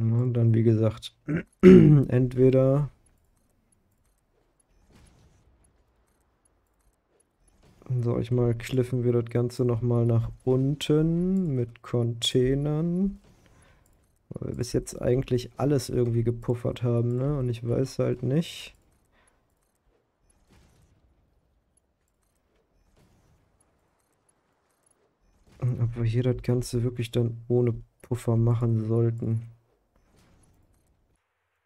Und dann, wie gesagt, entweder sag ich mal, kliffen wir das Ganze nochmal nach unten mit Containern. Weil wir bis jetzt eigentlich alles irgendwie gepuffert haben, ne? Und ich weiß halt nicht. Ob wir hier das Ganze wirklich dann ohne Puffer machen sollten.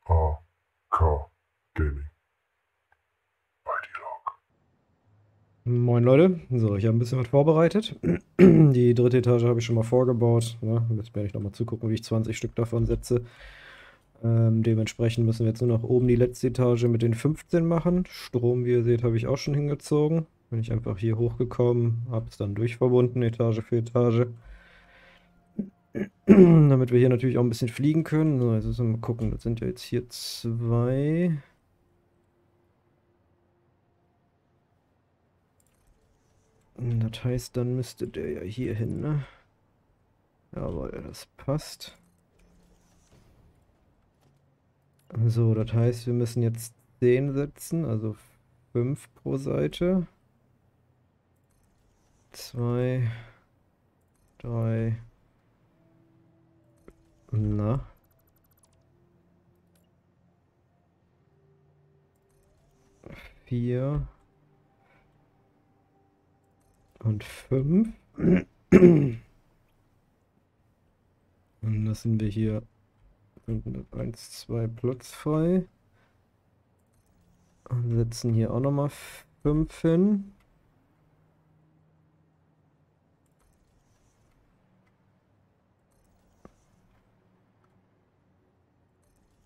AK Gaming. Moin Leute, so, ich habe ein bisschen was vorbereitet. Die dritte Etage habe ich schon mal vorgebaut. Ja, jetzt werde ich nochmal zugucken, wie ich 20 Stück davon setze. Dementsprechend müssen wir jetzt nur noch oben die letzte Etage mit den 15 machen. Strom, wie ihr seht, habe ich auch schon hingezogen. Bin ich einfach hier hochgekommen, habe es dann durchverbunden, Etage für Etage. Damit wir hier natürlich auch ein bisschen fliegen können. So, jetzt müssen wir mal gucken, das sind ja jetzt hier 2... Das heißt, dann müsste der ja hier hin, ne? Jawohl, das passt. So, das heißt, wir müssen jetzt 10 setzen, also 5 pro Seite. 2, 3, na. Vier. Und 5. Und das sind wir hier 1, 2 Platz frei. Und setzen hier auch nochmal 5 hin.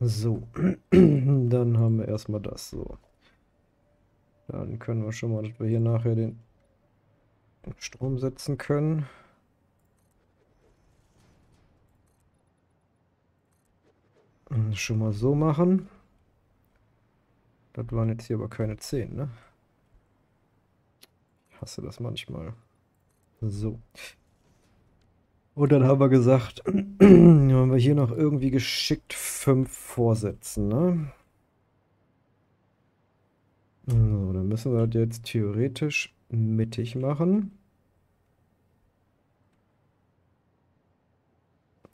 So, dann haben wir erstmal das so. Dann können wir schon mal, dass wir hier nachher den Strom setzen können. Und schon mal so machen. Das waren jetzt hier aber keine 10, ne? Ich hasse das manchmal. So. Und dann haben wir gesagt, haben wir hier noch irgendwie geschickt 5 vorsetzen, ne? So, dann müssen wir das jetzt theoretisch mittig machen.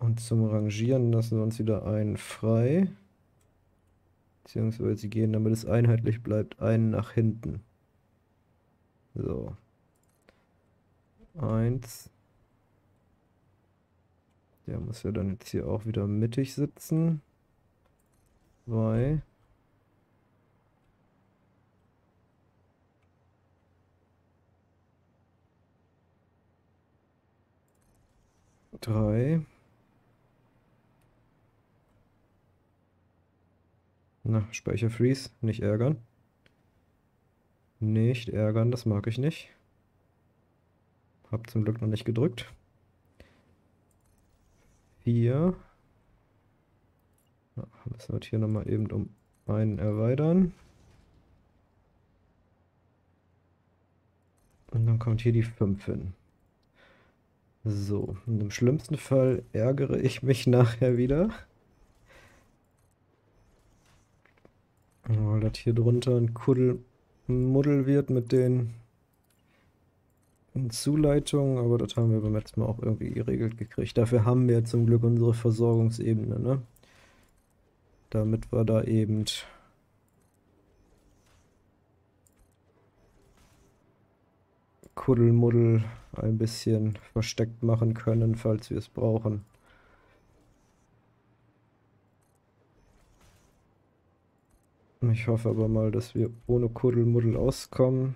Und zum Rangieren lassen wir uns wieder einen frei. Beziehungsweise gehen, damit es einheitlich bleibt, einen nach hinten. So. 1. Der muss ja dann jetzt hier auch wieder mittig sitzen. 2. 3. Na, Speicherfreeze, nicht ärgern. Nicht ärgern, das mag ich nicht. Hab zum Glück noch nicht gedrückt. 4. Na, müssen wir hier nochmal eben um einen erweitern. Und dann kommt hier die 5 hin. So, und im schlimmsten Fall ärgere ich mich nachher wieder. Weil das hier drunter ein Kuddelmuddel wird mit den Zuleitungen, aber das haben wir beim letzten Mal auch irgendwie geregelt gekriegt. Dafür haben wir zum Glück unsere Versorgungsebene, ne? Damit wir da eben Kuddelmuddel ein bisschen versteckt machen können, falls wir es brauchen. Ich hoffe aber mal, dass wir ohne Kuddelmuddel auskommen.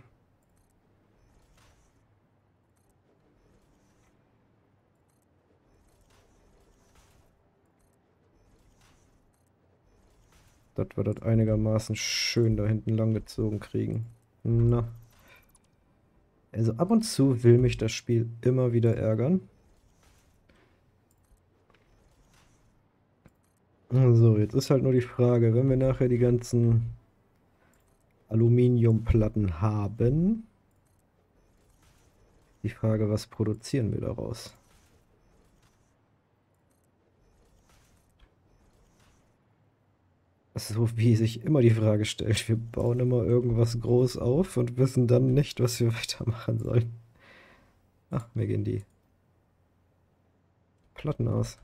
Dass wir das einigermaßen schön da hinten lang gezogen kriegen. Na. Also ab und zu will mich das Spiel immer wieder ärgern. So, jetzt ist halt nur die Frage, wenn wir nachher die ganzen Aluminiumplatten haben, die Frage, was produzieren wir daraus? So wie sich immer die Frage stellt, wir bauen immer irgendwas groß auf und wissen dann nicht, was wir weitermachen sollen. Ach, mir gehen die Platten aus.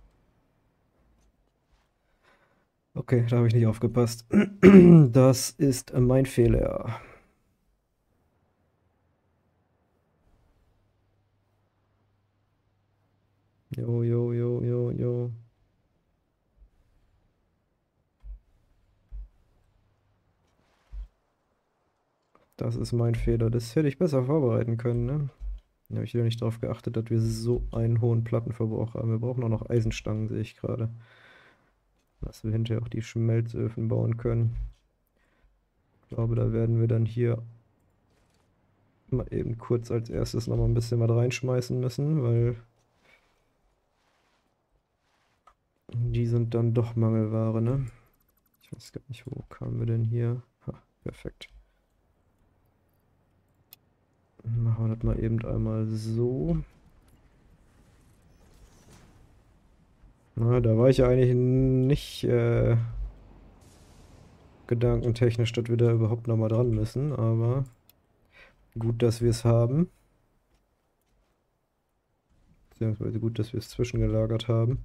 Okay, da habe ich nicht aufgepasst. Das ist mein Fehler. Jo, jo, jo, jo, jo. Das ist mein Fehler. Das hätte ich besser vorbereiten können, ne? Da habe ich wieder nicht drauf geachtet, dass wir so einen hohen Plattenverbrauch haben. Wir brauchen auch noch Eisenstangen, sehe ich gerade. Dass wir hinterher auch die Schmelzöfen bauen können. Ich glaube, da werden wir dann hier mal eben kurz als erstes nochmal ein bisschen was reinschmeißen müssen, weil die sind dann doch Mangelware, ne? Ich weiß gar nicht, wo kamen wir denn hier? Ha, perfekt. Machen wir das mal eben einmal so. Na, da war ich ja eigentlich nicht gedankentechnisch, dass wir da überhaupt nochmal dran müssen, aber gut, dass wir es haben. Beziehungsweise gut, dass wir es zwischengelagert haben.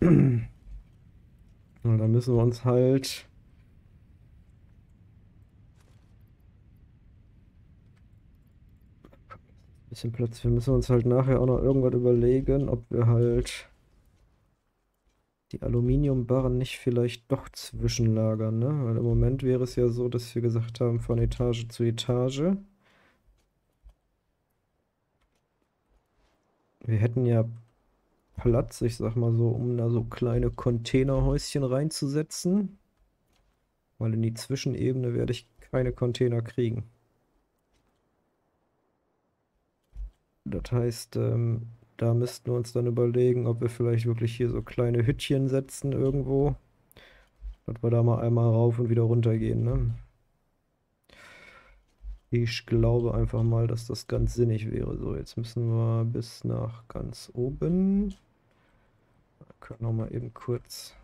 Und dann müssen wir uns halt bisschen Platz. Wir müssen uns halt nachher auch noch irgendwas überlegen, ob wir halt die Aluminiumbarren nicht vielleicht doch zwischenlagern, ne? Weil im Moment wäre es ja so, dass wir gesagt haben, von Etage zu Etage. Wir hätten ja Platz, ich sag mal so, um da so kleine Containerhäuschen reinzusetzen. Weil in die Zwischenebene werde ich keine Container kriegen. Das heißt, da müssten wir uns dann überlegen, ob wir vielleicht wirklich hier so kleine Hüttchen setzen irgendwo. Dass wir da mal einmal rauf und wieder runter gehen, ne? Ich glaube einfach mal, dass das ganz sinnig wäre. So, jetzt müssen wir bis nach ganz oben. Da können wir mal eben kurz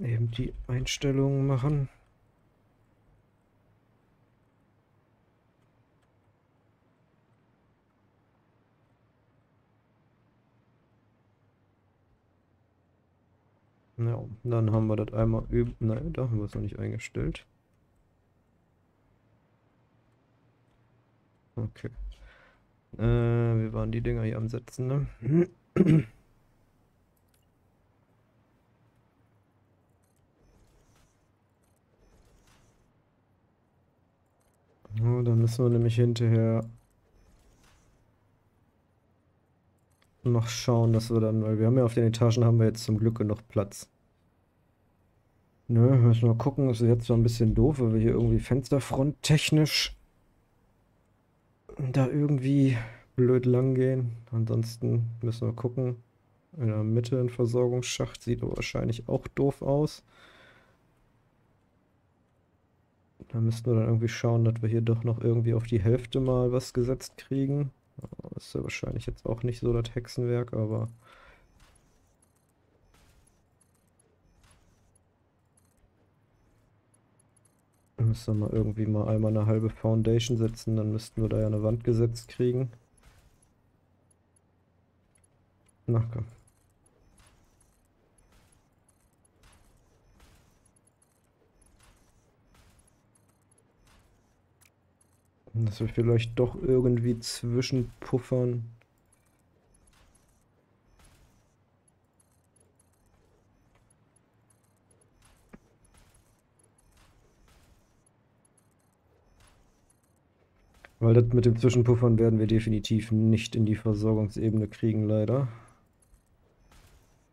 eben die Einstellungen machen. Ja, dann haben wir das einmal üben. Nein, da haben wir es noch nicht eingestellt. Okay. Wir waren die Dinger hier am Setzen, ne? Ja, dann müssen wir nämlich hinterher noch schauen, dass wir dann, weil wir haben ja auf den Etagen haben wir jetzt zum Glück genug Platz. Ne, müssen wir mal gucken, das ist jetzt so ein bisschen doof, weil wir hier irgendwie Fensterfront technisch da irgendwie blöd lang gehen. Ansonsten müssen wir gucken. In der Mitte ein Versorgungsschacht sieht aber wahrscheinlich auch doof aus. Da müssten wir dann irgendwie schauen, dass wir hier doch noch irgendwie auf die Hälfte mal was gesetzt kriegen. Das ist ja wahrscheinlich jetzt auch nicht so das Hexenwerk, aber müssen wir mal irgendwie mal einmal eine halbe Foundation setzen, dann müssten wir da ja eine Wand gesetzt kriegen. Na komm. Dass wir vielleicht doch irgendwie zwischenpuffern. Weil das mit dem Zwischenpuffern werden wir definitiv nicht in die Versorgungsebene kriegen, leider.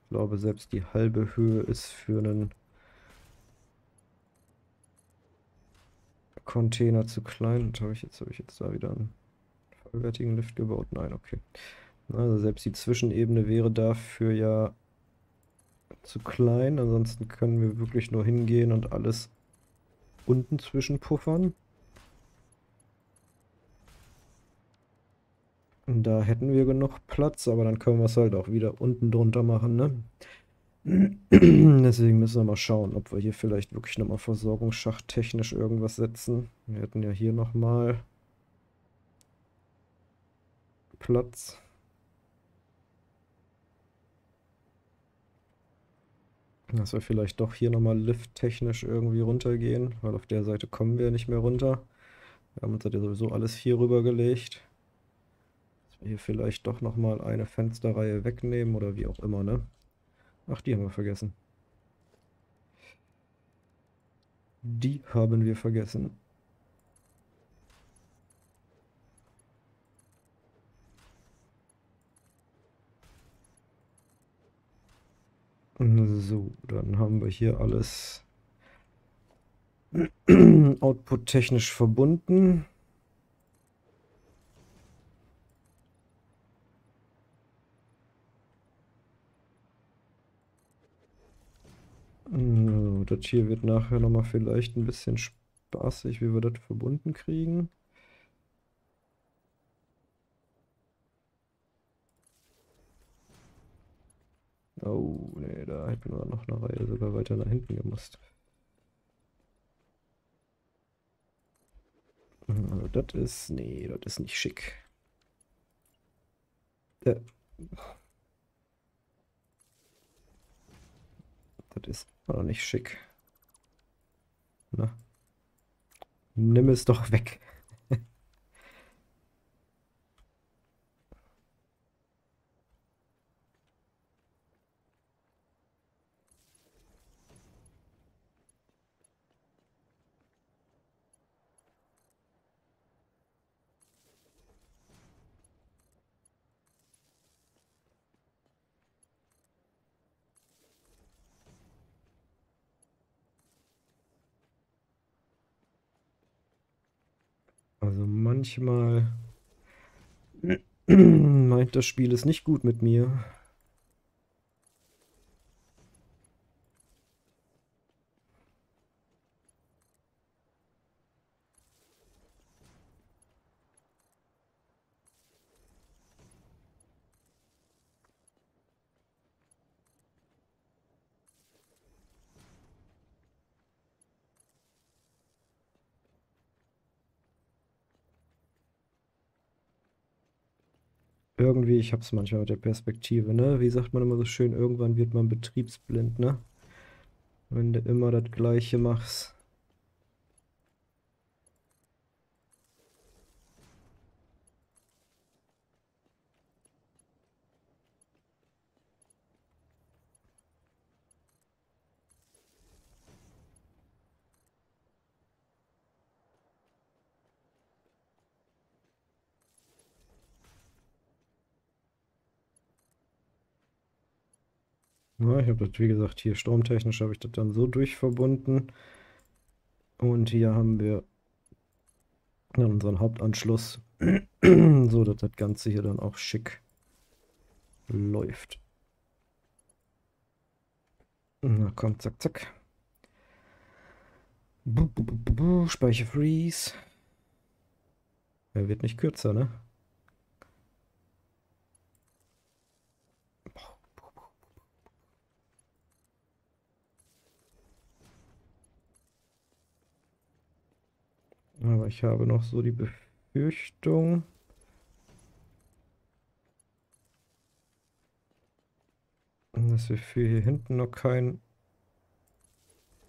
Ich glaube, selbst die halbe Höhe ist für einen Container zu klein. Und habe ich jetzt da wieder einen vollwertigen Lift gebaut? Nein, okay. Also selbst die Zwischenebene wäre dafür ja zu klein. Ansonsten können wir wirklich nur hingehen und alles unten zwischenpuffern. Da hätten wir genug Platz, aber dann können wir es halt auch wieder unten drunter machen, ne? Deswegen müssen wir mal schauen, ob wir hier vielleicht wirklich nochmal versorgungsschachtechnisch irgendwas setzen. Wir hätten ja hier nochmal Platz. Dass wir vielleicht doch hier nochmal lifttechnisch irgendwie runtergehen, weil auf der Seite kommen wir nicht mehr runter. Wir haben uns ja sowieso alles hier rübergelegt. Dass wir hier vielleicht doch nochmal eine Fensterreihe wegnehmen oder wie auch immer, ne? Ach, die haben wir vergessen. Die haben wir vergessen. So, dann haben wir hier alles output-technisch verbunden. So, das hier wird nachher nochmal vielleicht ein bisschen spaßig, wie wir das verbunden kriegen. Oh, ne, da hätten wir noch eine Reihe sogar weiter nach hinten gemusst. Also das ist, nee, das ist nicht schick. Das ist auch nicht schick. Na, nimm es doch weg. Also manchmal meint das Spiel es nicht gut mit mir. Irgendwie, ich habe es manchmal mit der Perspektive, ne? Wie sagt man immer so schön, irgendwann wird man betriebsblind, ne? Wenn du immer das Gleiche machst. Ich habe das, wie gesagt, hier stromtechnisch habe ich das dann so durchverbunden. Und hier haben wir dann unseren Hauptanschluss, so dass das Ganze hier dann auch schick läuft. Na komm, zack, zack. Speicher freeze. Er wird nicht kürzer, ne? Aber ich habe noch so die Befürchtung, dass wir für hier hinten noch keinen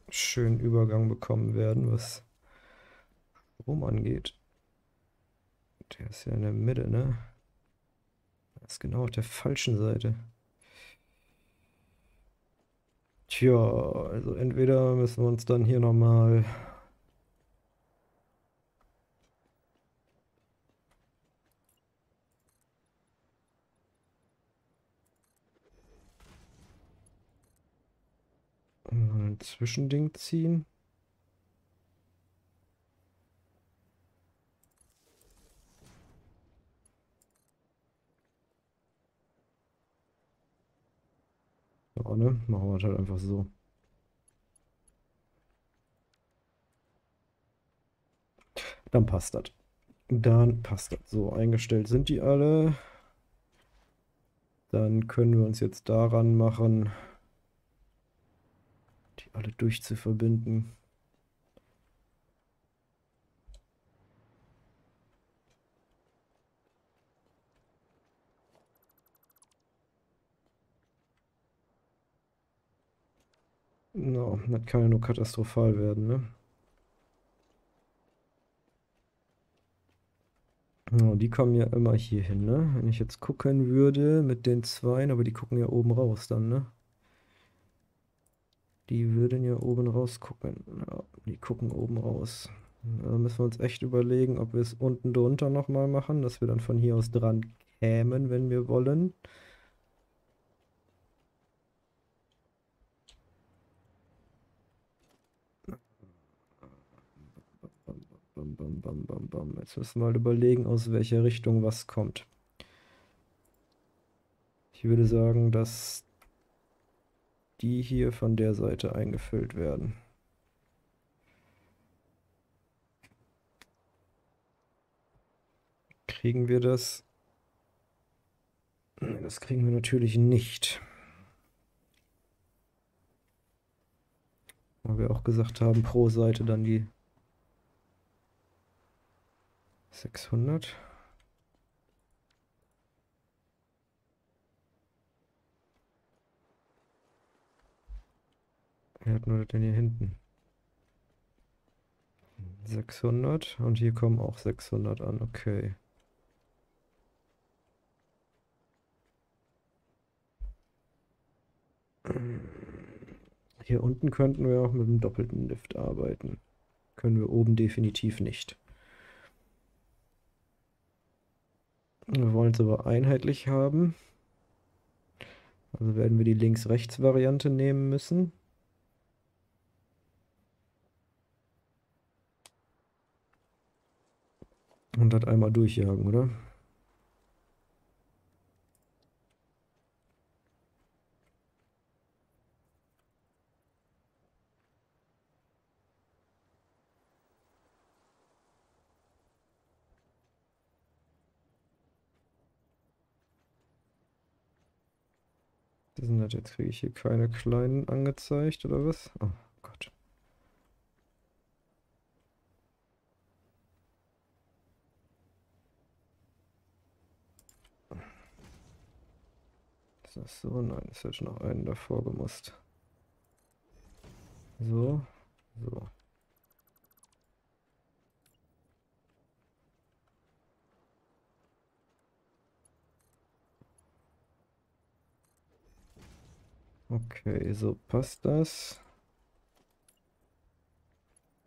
schönen Übergang bekommen werden, was Strom angeht. Der ist ja in der Mitte, ne? Der ist genau auf der falschen Seite. Tja, also entweder müssen wir uns dann hier nochmal ein Zwischending ziehen. Ja, ne? Machen wir das halt einfach so. Dann passt das. Dann passt das. So, eingestellt sind die alle. Dann können wir uns jetzt daran machen, die alle durchzuverbinden. No, das kann ja nur katastrophal werden, ne? No, die kommen ja immer hier hin, ne? Wenn ich jetzt gucken würde mit den Zweien, aber die gucken ja oben raus dann, ne? Die würden ja oben raus gucken. Ja, die gucken oben raus. Da müssen wir uns echt überlegen, ob wir es unten drunter nochmal machen, dass wir dann von hier aus dran kämen, wenn wir wollen. Bam, bam, bam, bam. Jetzt müssen wir mal überlegen, aus welcher Richtung was kommt. Ich würde sagen, dass die hier von der Seite eingefüllt werden. Kriegen wir das? Das kriegen wir natürlich nicht. Weil wir auch gesagt haben, pro Seite dann die 600. Wer hat nur das denn hier hinten? 600 und hier kommen auch 600 an, okay. Hier unten könnten wir auch mit dem doppelten Lift arbeiten. Können wir oben definitiv nicht. Wir wollen es aber einheitlich haben. Also werden wir die Links-Rechts-Variante nehmen müssen. Und das einmal durchjagen, oder? Jetzt kriege ich hier keine kleinen angezeigt, oder was? Oh Gott. Ist das so? Nein, es hätte noch einen davor gemusst. So, so. Okay, so passt das.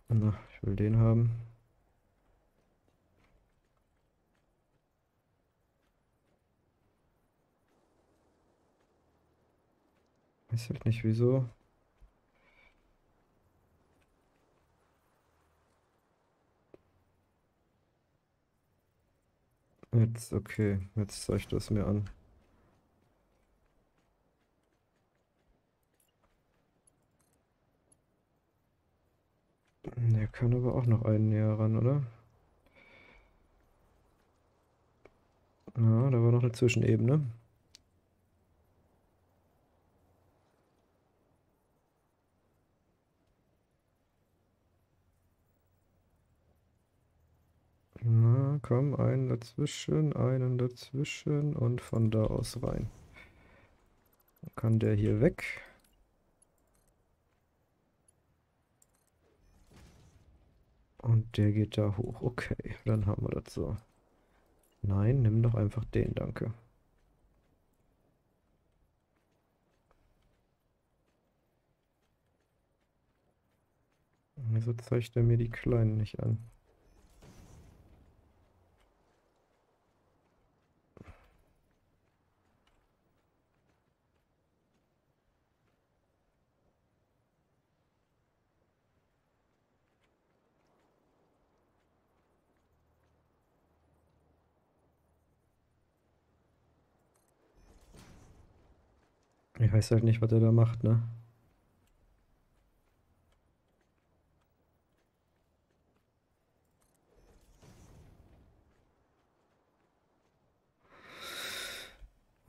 Na, ich will den haben. Weiß halt nicht wieso. Jetzt, okay, jetzt zeigt das mir an. Der kann aber auch noch einen näher ran, oder? Ja, da war noch eine Zwischenebene. Na, komm, einen dazwischen und von da aus rein. Dann kann der hier weg. Und der geht da hoch. Okay, dann haben wir das so. Nein, nimm doch einfach den, danke. Wieso zeigt er mir die Kleinen nicht an? Ich weiß halt nicht, was er da macht, ne?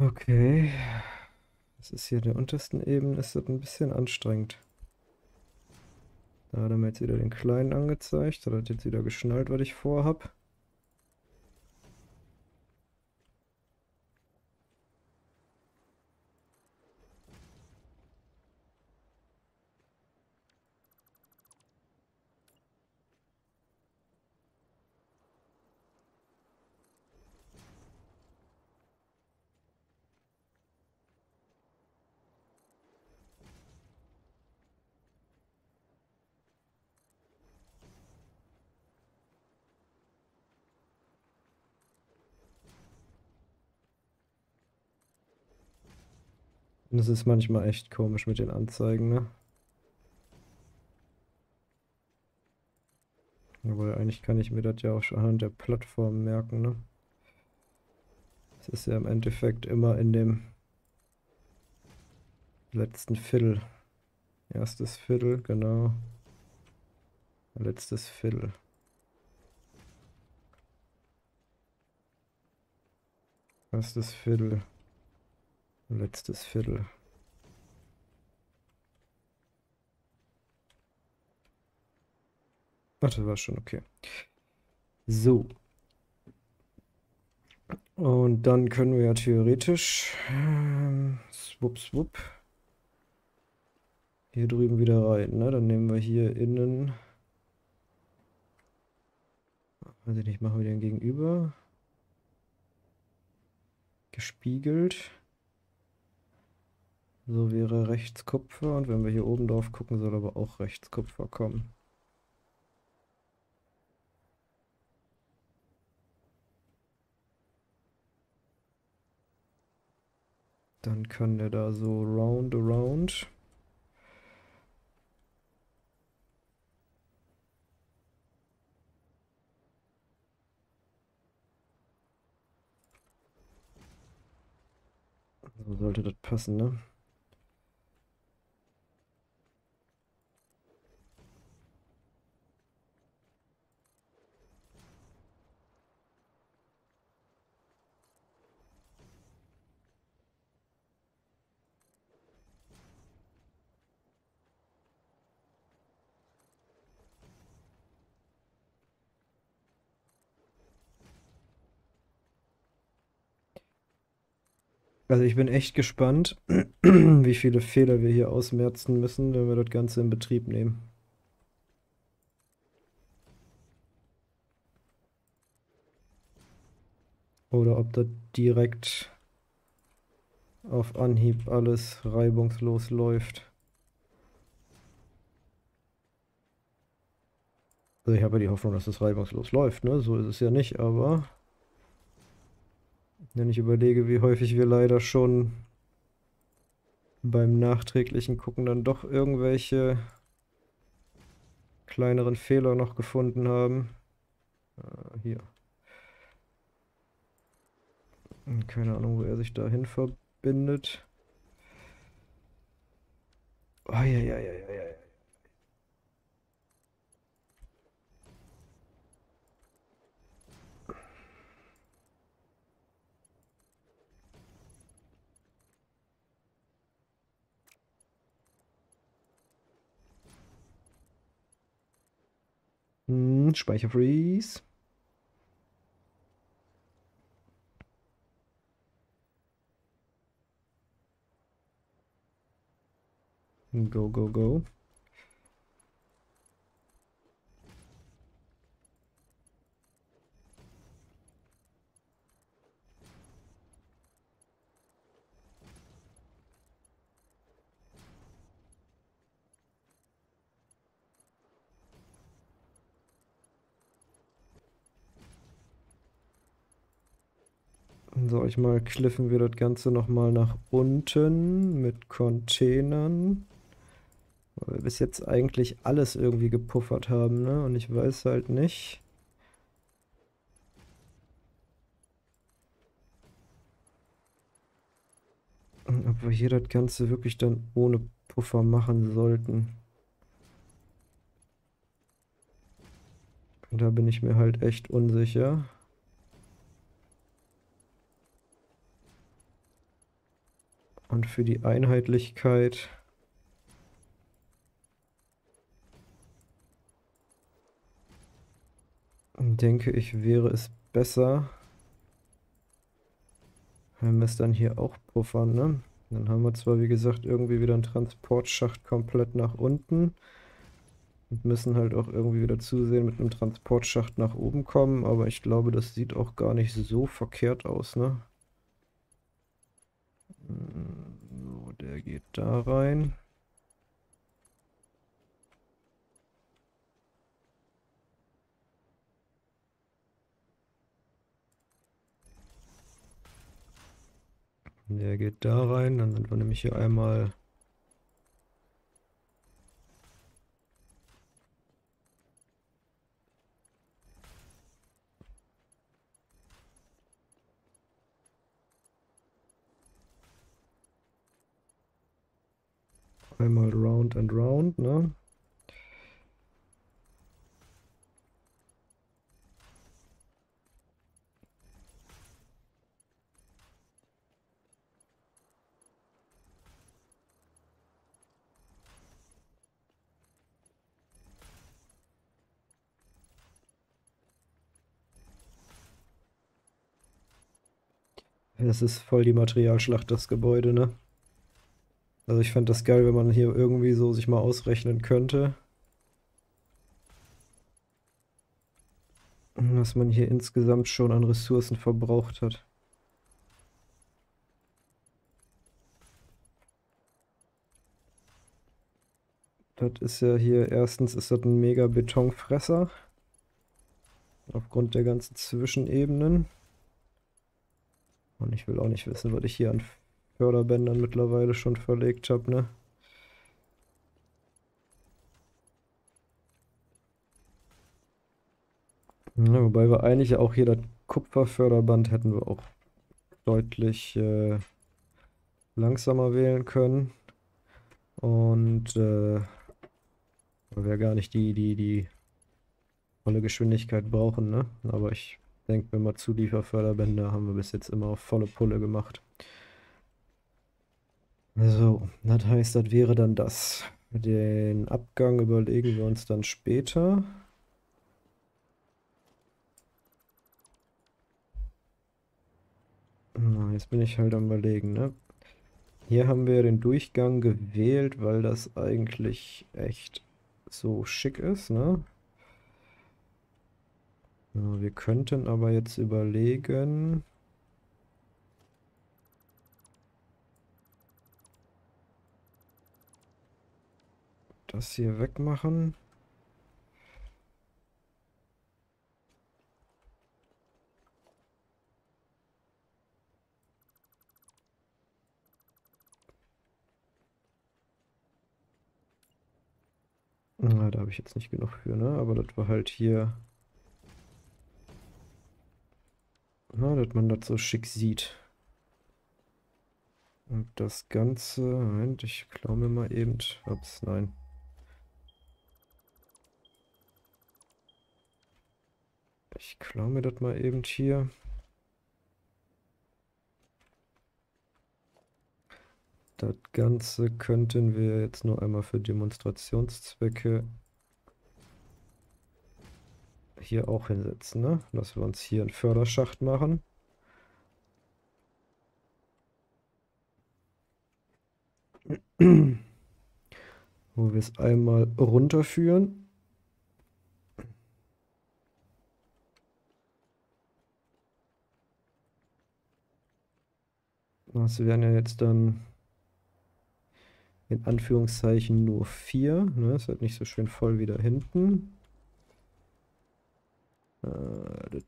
Okay. Das ist hier in der untersten Ebene, ist das ein bisschen anstrengend. Da hat er mir jetzt wieder den Kleinen angezeigt. Da hat jetzt wieder geschnallt, was ich vorhab. Das ist manchmal echt komisch mit den Anzeigen, ne? Obwohl, eigentlich kann ich mir das ja auch schon anhand der Plattform merken, ne? Es ist ja im Endeffekt immer in dem letzten Viertel. Erstes Viertel, genau. Letztes Viertel. Erstes Viertel. Letztes Viertel. Ach, das war schon okay. So. Und dann können wir ja theoretisch swupp hier drüben wieder rein. Ne? Dann nehmen wir hier innen. Also nicht, machen wir den gegenüber. Gespiegelt. So wäre rechts Kupfer, und wenn wir hier oben drauf gucken, soll aber auch rechts Kupfer kommen. Dann kann der da so round around. So sollte das passen, ne? Also ich bin echt gespannt, wie viele Fehler wir hier ausmerzen müssen, wenn wir das Ganze in Betrieb nehmen. Oder ob das direkt auf Anhieb alles reibungslos läuft. Also ich habe ja die Hoffnung, dass das reibungslos läuft, ne? So ist es ja nicht, aber... Wenn ich überlege, wie häufig wir leider schon beim nachträglichen Gucken dann doch irgendwelche kleineren Fehler noch gefunden haben. Hier. Keine Ahnung, wo er sich dahin verbindet. Oh, ja. Speicherfreeze. Go. Sag ich mal, kliffen wir das Ganze nochmal nach unten mit Containern. Weil wir bis jetzt eigentlich alles irgendwie gepuffert haben, ne? Und ich weiß halt nicht. Ob wir hier das Ganze wirklich dann ohne Puffer machen sollten. Da bin ich mir halt echt unsicher. Und für die Einheitlichkeit denke ich, wäre es besser, wenn wir es dann hier auch puffern, ne? Dann haben wir zwar, wie gesagt, irgendwie wieder einen Transportschacht komplett nach unten und müssen halt auch irgendwie wieder zusehen, mit einem Transportschacht nach oben kommen, aber ich glaube, das sieht auch gar nicht so verkehrt aus, ne? So, der geht da rein. Der geht da rein, dann sind wir nämlich hier einmal round and round, ne? Das ist voll die Materialschlacht, das Gebäude, ne? Also ich fand das geil, wenn man hier irgendwie so sich mal ausrechnen könnte, was man hier insgesamt schon an Ressourcen verbraucht hat. Das ist ja hier, erstens ist das ein mega Betonfresser, aufgrund der ganzen Zwischenebenen. Und ich will auch nicht wissen, was ich hier an Förderbändern mittlerweile schon verlegt habe, ne? Ja, wobei wir eigentlich auch hier das Kupferförderband hätten wir auch deutlich langsamer wählen können. Und weil wir gar nicht die volle Geschwindigkeit brauchen, ne? Aber ich denke mir mal, Zulieferförderbänder haben wir bis jetzt immer auf volle Pulle gemacht. So, das heißt, das wäre dann das. Den Abgang überlegen wir uns dann später. Na, jetzt bin ich halt am Überlegen, ne? Hier haben wir den Durchgang gewählt, weil das eigentlich echt so schick ist, ne? Ja, wir könnten aber jetzt überlegen... das hier wegmachen. Na, da habe ich jetzt nicht genug für, ne? Aber das war halt hier... na, dass man das so schick sieht. Und das Ganze... Moment, ich klaue mir mal eben... ups, nein. Ich klaue mir das mal eben hier. Das Ganze könnten wir jetzt nur einmal für Demonstrationszwecke hier auch hinsetzen, ne? Dass wir uns hier einen Förderschacht machen. Wo wir es einmal runterführen. Das wären ja jetzt dann in Anführungszeichen nur 4. Ne? Ist halt nicht so schön voll wie da hinten. Na,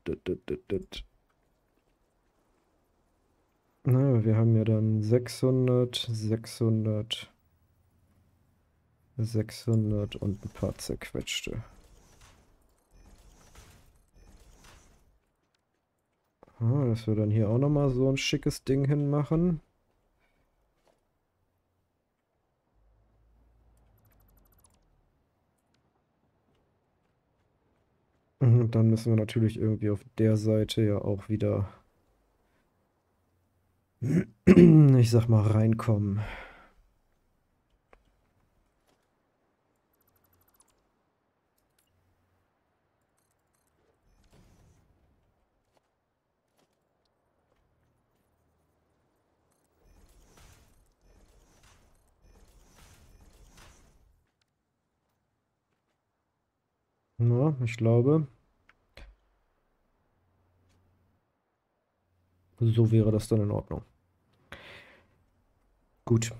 wir haben ja dann 600 und ein paar zerquetschte. Ah, dass wir dann hier auch nochmal so ein schickes Ding hinmachen. Und dann müssen wir natürlich irgendwie auf der Seite ja auch wieder ich sag mal, reinkommen. Ja, ich glaube, so wäre das dann in Ordnung. Gut.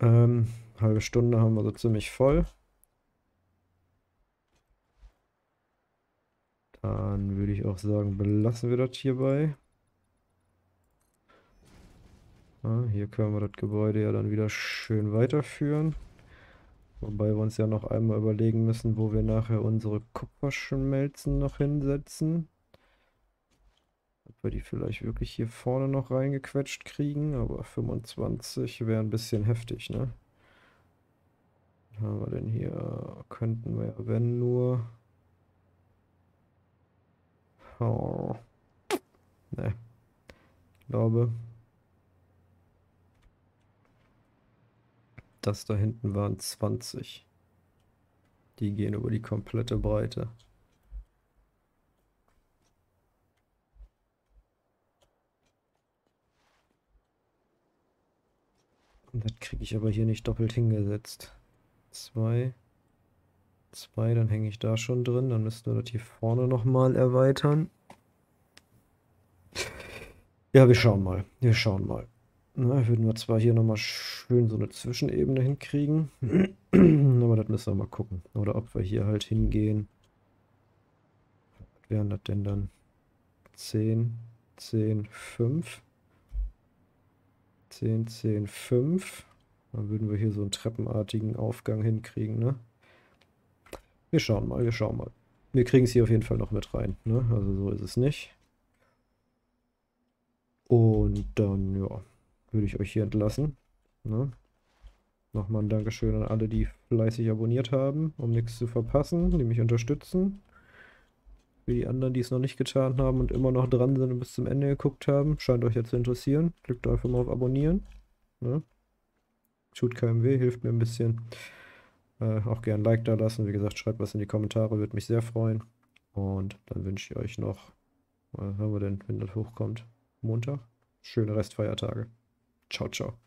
Halbe Stunde haben wir so ziemlich voll. Dann würde ich auch sagen, belassen wir das hierbei. Ja, hier können wir das Gebäude ja dann wieder schön weiterführen. Wobei wir uns ja noch einmal überlegen müssen, wo wir nachher unsere Kupferschmelzen noch hinsetzen. Ob wir die vielleicht wirklich hier vorne noch reingequetscht kriegen, aber 25 wäre ein bisschen heftig, ne? Was haben wir denn hier? Könnten wir ja, wenn nur... Oh. Ne. Ich glaube... Das da hinten waren 20. Die gehen über die komplette Breite. Und das kriege ich aber hier nicht doppelt hingesetzt. 2, 2, dann hänge ich da schon drin. Dann müssten wir das hier vorne nochmal erweitern. Ja, wir schauen mal. Wir schauen mal. Na, würden wir zwar hier nochmal schön so eine Zwischenebene hinkriegen, aber das müssen wir mal gucken. Oder ob wir hier halt hingehen. Was wären das denn dann? 10, 10, 5. 10, 10, 5. Dann würden wir hier so einen treppenartigen Aufgang hinkriegen, ne? Wir schauen mal, wir schauen mal. Wir kriegen es hier auf jeden Fall noch mit rein, ne? Also so ist es nicht. Und dann, ja, würde ich euch hier entlassen. Ne? Nochmal ein Dankeschön an alle, die fleißig abonniert haben, um nichts zu verpassen, die mich unterstützen. Für die anderen, die es noch nicht getan haben und immer noch dran sind und bis zum Ende geguckt haben, scheint euch ja zu interessieren. Klickt einfach mal auf Abonnieren. Ne? Tut keinem weh, hilft mir ein bisschen. Auch gerne ein Like da lassen. Wie gesagt, schreibt was in die Kommentare, würde mich sehr freuen. Und dann wünsche ich euch noch, was haben wir denn, wenn das hochkommt? Montag. Schöne Restfeiertage. Ciao, ciao.